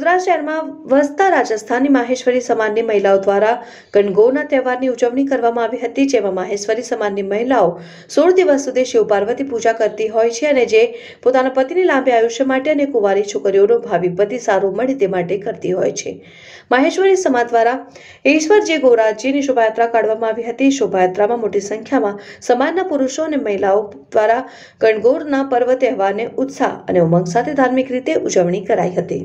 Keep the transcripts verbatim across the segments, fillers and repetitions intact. વડોદરા શહેરમાં વસતા રાજસ્થાની માહેશ્વરી સમાજની મહિલાઓ દ્વારા ગણગૌરના તહેવારની ઉજવણી કરવામાં આવી હતી, જેમાં માહેશ્વરી સમાજની મહિલાઓ સોળ દિવસ સુધી શિવ પાર્વતી પૂજા કરતી હોય છે અને જે પોતાના પતિની લાંબી આયુષ્ય માટે અને કુંવારી છોકરીઓનો ભાવિ પતિ સારો મળે તે માટે કરતી હોય છે। માહેશ્વરી સમાજ દ્વારા ઈશ્વરજી ગોરાજ જીની શોભાયાત્રા કાઢવામાં આવી હતી। શોભાયાત્રામાં મોટી સંખ્યામાં સમાજના પુરુષો અને મહિલાઓ દ્વારા ગણગૌરના પર્વ તહેવારને ઉત્સાહ અને ઉમંગ સાથે ધાર્મિક રીતે ઉજવણી કરાઈ હતી।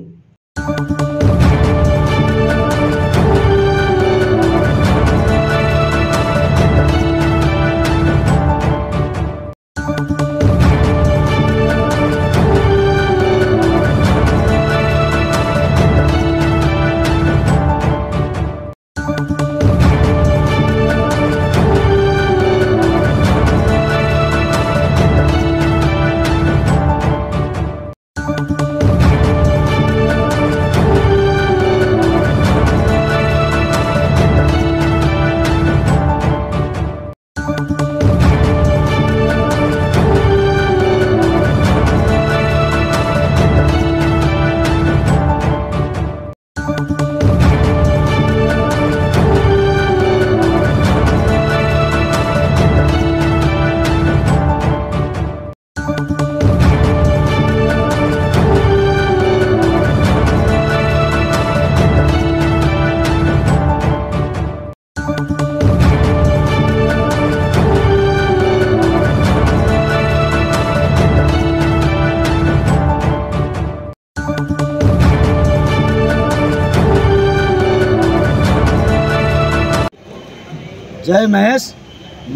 जय महेश।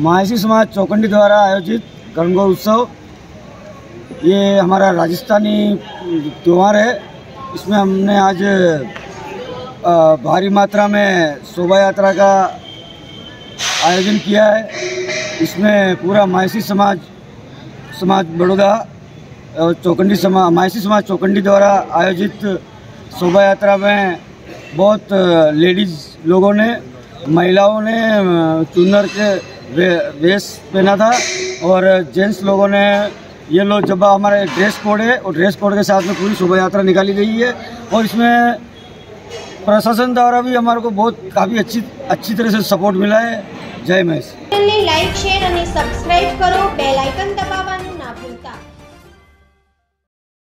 माहेशी समाज चौकंडी द्वारा आयोजित गणगौर उत्सव ये हमारा राजस्थानी त्यौहार है। इसमें हमने आज भारी मात्रा में शोभा यात्रा का आयोजन किया है। इसमें पूरा माहेशी समाज समाज बड़ौदा और चौकंडी समाज माहेशी समाज चौकंडी द्वारा आयोजित शोभा यात्रा में बहुत लेडीज़ लोगों ने महिलाओं ने चुनर के वे, वेश पहना था और जेंट्स लोगों ने ये लोग जब हमारे ड्रेस कोड है और ड्रेस कोड के साथ में पूरी शोभा यात्रा निकाली गई है। और इसमें प्रशासन द्वारा भी हमारे को बहुत काफ़ी अच्छी अच्छी तरह से सपोर्ट मिला है। जय महेश। लाइक शेयर और सब्सक्राइब करो, बेल आइकन दबाओ।